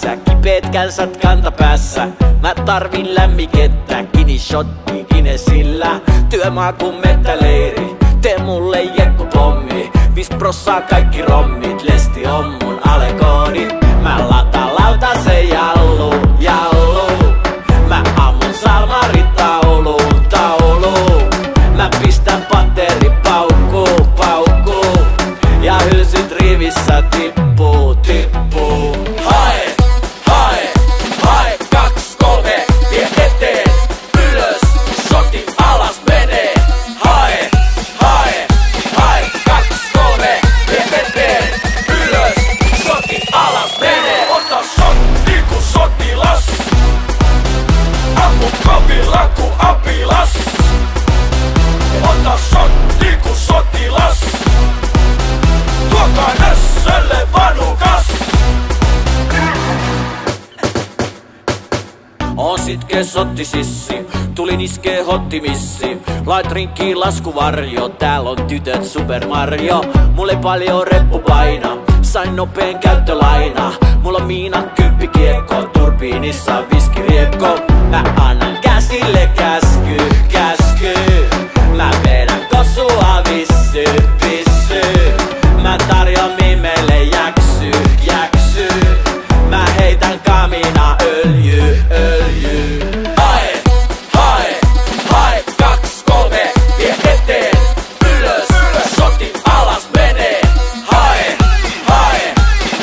päässä. Kipeet kälsät kantapäässä. Mä tarvin lämmikettä, Gini-shotti Guinnessillä. Työmaa kun mettäleiri, tee mulle jekkupommi. 5% kaikki rommit, Lesti on mun alekoodi. Mä lataan lautasen jallu, jallu. Mä ammun salmarit taulu, taulu. Mä pistän pateri paukku, paukku. Ja hylsyt rivissä tippuu, tippuu. Hae, hae, hae, 2, 3, vie eteen. Ylös, shoti, alas menee. Hae, hae, hae, 2, 3, vie eteen. Ylös, shoti, alas menee. Ota shotti ku sotilas. Ammu kapila ku apilas. Ota shotti ku sotilas. Tuokaa nössölle vanukas. On sitke sottisissi, tulin iskee hottimissi. Lait rinkkiin laskuvarjo, tääl on tytöt Super Mario. Mulle paljon reppu paina, sain nopeen käyttölaina. Mulla on miina kymppikiekko, turbiinissa viskiriekko. Mä annan käsille käsky, käsky. Mä vedän kosua vissy, vissy. Mä tarjon mimelle jäksy, jäksy. Mä heitän kamina öljy, öljy. Hae, hae, hae, 2, 3, vie eteen. Ylös, ylös, shoti, alas menee. Hae, hae,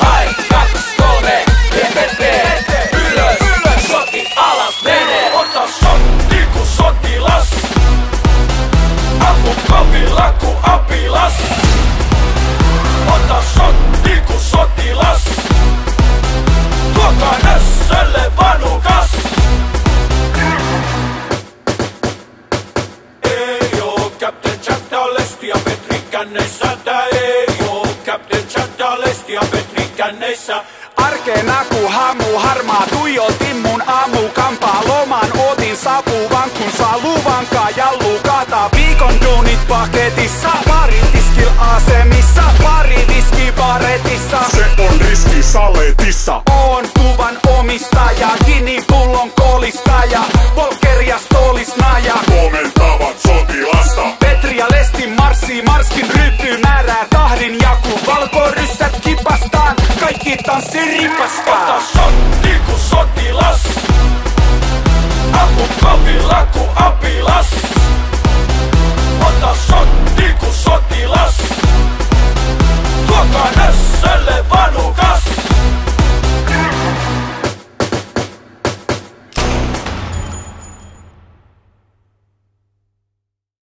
hae, 2, 3, vie eteen. Ylös, ylös, shoti, alas menee. Ota shotti ku sotilas. Ammu kapila ku apilas. Ota shotti ku sotilas. Tuokaa nössölle vanukas. Ei oo Captain Jack, tää on Lesti ja Petri känneissä. Tää ei oo Captain Jack, tää on Lesti ja Petri känneissä. Arkena ku hamu harmaa, tuijotin mun aamu kampaa. Loman otin sapuvan kun saa luvankaa jallu kataa. Viikon duunit paketissa, pari tiskil asemissa, pari riski paretissa. Se on riski saletissa.